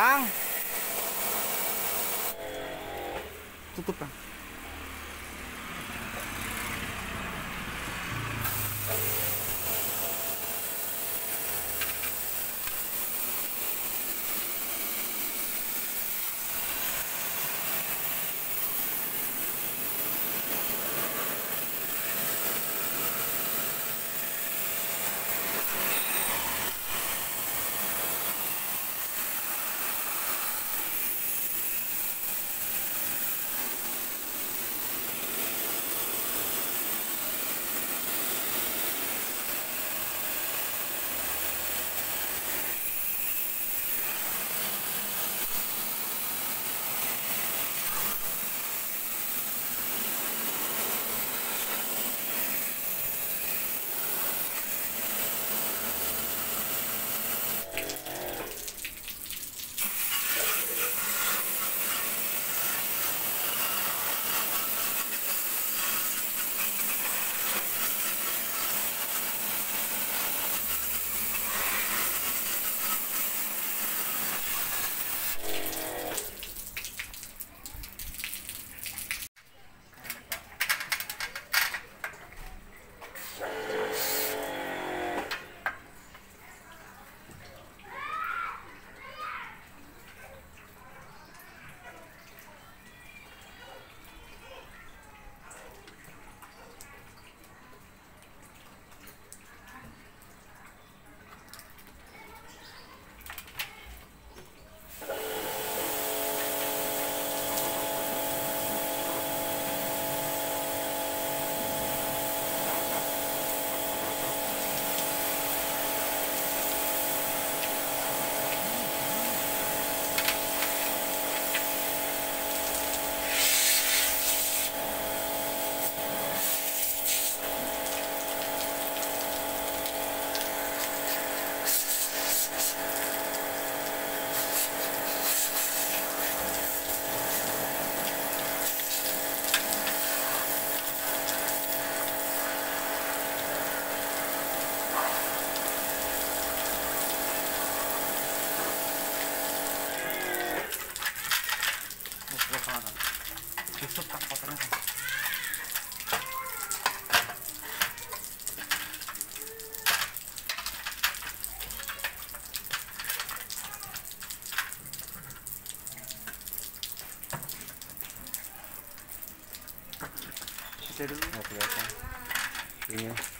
Kang, tutup Kang. Dulu. Nggak kelihatan. Iya.